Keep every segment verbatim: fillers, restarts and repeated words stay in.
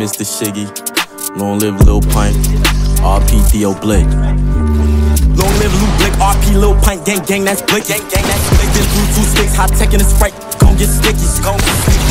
Mister Shiggy. Long live Lil Pint, R P Theo Blick. Long live Lil Blick, R P Lil Pint, gang gang that's Blick. Gang gang that's Blick. Been through two sticks, hot tech and a Sprite. Gon' get sticky.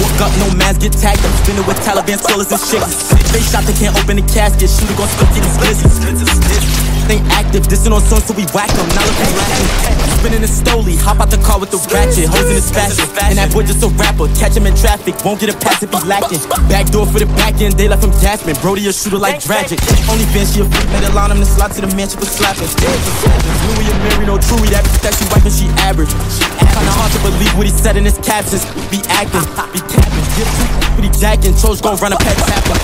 Walk up, no mask, get tagged up. Spinning with Taliban swillers and shit. They shot, they can't open the casket. Shooter gon' split these glizzies. Ain't active, dissing on songs so we whack them. Now look who's lacking. Spinning a stoli, hop out the car with the ratchet. Hoes in his fashion, and that boy just a rapper. Catch him in traffic, won't get a pass if he's lacking. Back door for the back end, they left him gasping. Brody a shooter like Dragic. Only bench she a freak, made a line him to slot to the man, she was slapping. Louis and Mary, no Truey, that bitch that she wiping, she average. Kinda hard to believe what he said in his captions. Be acting, be capping, get free, pretty jacking. Chose gon' run a pet tapper.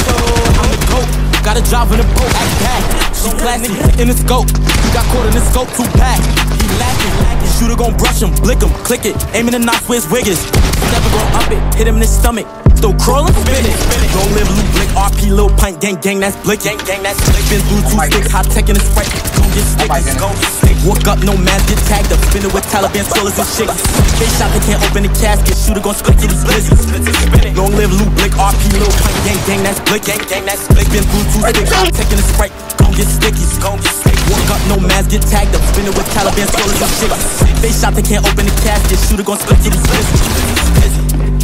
I'm the GOAT. Got a job in a boat, act back. She classy, in the scope. You got caught in the scope, two pack. He lacking, lacking. Shooter gon' brush him, blick him, click it. Aiming the knots where his wig is. Never gon' up it, hit him in his stomach. Still crawling, spin it. Don't live Lil Blick, R P Lil Pint, gang gang that's Blick. Gang gang that's Blick. Been through two sticks, hot tech in a Sprite. Don't get stick, let's go. Walk up, no mask, get tagged up. Spinning with Taliban swillers and shit. They shot, they can't open the casket. Shooter gon' split to the glizzy. Long live Lil Blick, R P Lil Pint, gang gang that's Blick. Gang gang that's Blick. Been through two sticks, hot tech in a Sprite. Don't get sticky. Walk up, no mask, get tagged up. Spinning with Taliban swillers and shit. They shot, they can't open the casket. Shooter gon' split to the glizzy.